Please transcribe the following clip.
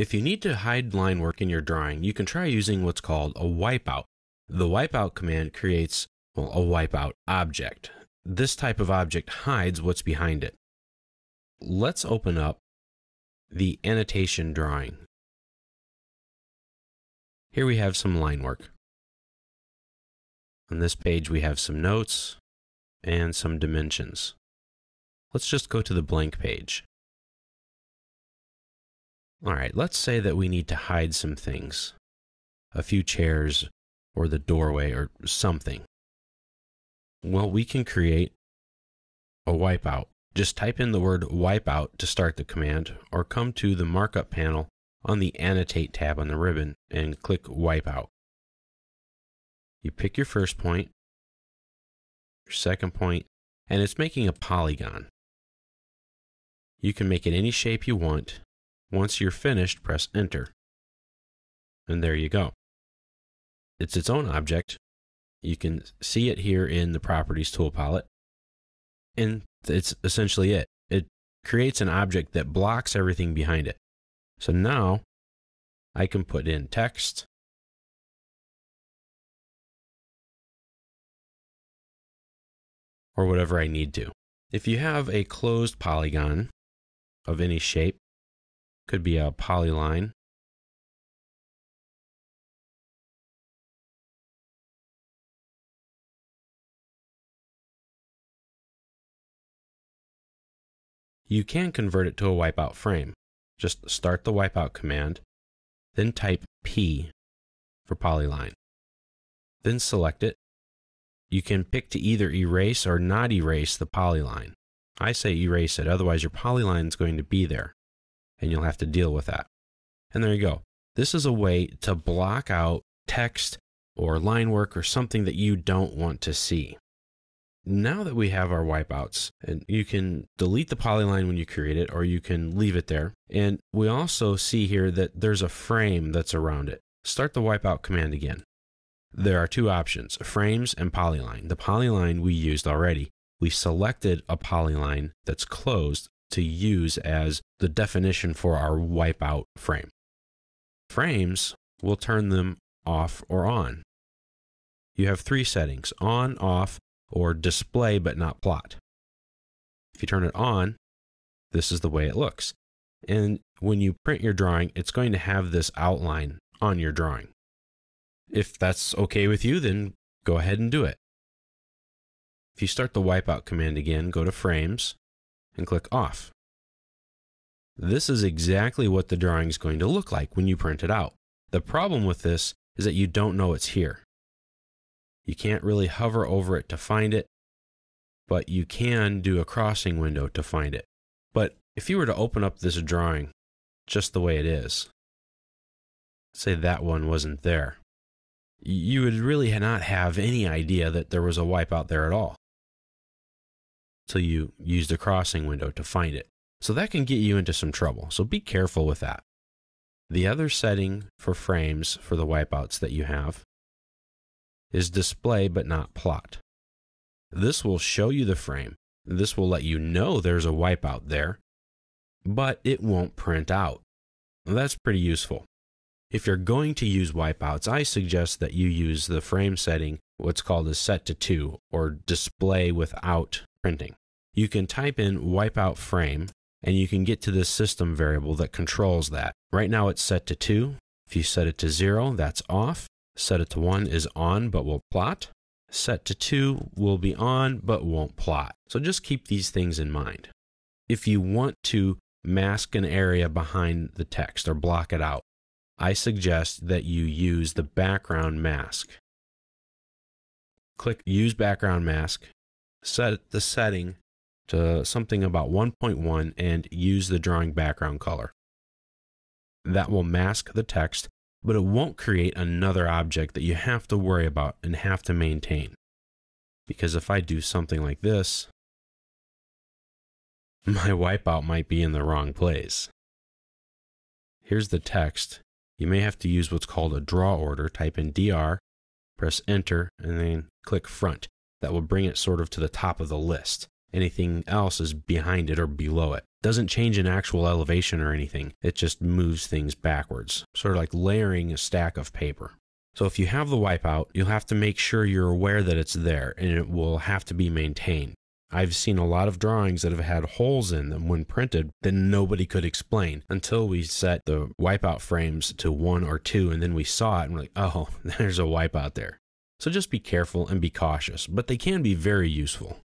If you need to hide line work in your drawing, you can try using what's called a wipeout. The wipeout command creates, well, a wipeout object. This type of object hides what's behind it. Let's open up the annotation drawing. Here we have some line work. On this page we have some notes and some dimensions. Let's just go to the blank page. All right, let's say that we need to hide some things. A few chairs or the doorway or something. Well, we can create a wipeout. Just type in the word wipeout to start the command, or come to the markup panel on the annotate tab on the ribbon and click wipeout. You pick your first point, your second point, and it's making a polygon. You can make it any shape you want. Once you're finished, press enter. And there you go. It's its own object. You can see it here in the Properties tool palette. And it's essentially it. It creates an object that blocks everything behind it. So now I can put in text. Or whatever I need to. If you have a closed polygon of any shape, could be a polyline, you can convert it to a wipeout frame. Just start the wipeout command, then type P for polyline, then select it. You can pick to either erase or not erase the polyline. I say erase it, otherwise your polyline is going to be there, and you'll have to deal with that. And there you go. This is a way to block out text or line work or something that you don't want to see. Now that we have our wipeouts, and you can delete the polyline when you create it, or you can leave it there. And we also see here that there's a frame that's around it. Start the wipeout command again. There are two options, frames and polyline. The polyline we used already. We selected a polyline that's closed to use as the definition for our wipeout frame. Frames, we'll turn them off or on. You have three settings, on, off, or display but not plot. If you turn it on, this is the way it looks. And when you print your drawing, it's going to have this outline on your drawing. If that's okay with you, then go ahead and do it. If you start the wipeout command again, go to frames and click off. This is exactly what the drawing is going to look like when you print it out. The problem with this is that you don't know it's here. You can't really hover over it to find it, but you can do a crossing window to find it. But if you were to open up this drawing just the way it is, say that one wasn't there, you would really not have any idea that there was a wipeout there at all, till you use the crossing window to find it. So that can get you into some trouble, so be careful with that. The other setting for frames for the wipeouts that you have is display but not plot. This will show you the frame. This will let you know there's a wipeout there, but it won't print out. That's pretty useful. If you're going to use wipeouts, I suggest that you use the frame setting, what's called a set to 2, or display without printing. You can type in wipeout frame, and you can get to the system variable that controls that. Right now it's set to 2. If you set it to 0, that's off. Set it to 1 is on, but will plot. Set to 2 will be on, but won't plot. So just keep these things in mind. If you want to mask an area behind the text or block it out, I suggest that you use the background mask. Click Use Background Mask, set the setting to something about 1.1 and use the drawing background color. That will mask the text, but it won't create another object that you have to worry about and have to maintain. Because if I do something like this, my wipeout might be in the wrong place. Here's the text. You may have to use what's called a draw order. Type in DR, press enter, and then click front. That will bring it sort of to the top of the list. anything else is behind it or below it. Doesn't change in actual elevation or anything. It just moves things backwards, sort of like layering a stack of paper. So if you have the wipeout, you'll have to make sure you're aware that it's there, and it will have to be maintained. I've seen a lot of drawings that have had holes in them when printed that nobody could explain until we set the wipeout frames to 1 or 2, and then we saw it and we're like, oh, there's a wipeout there. So just be careful and be cautious, but they can be very useful.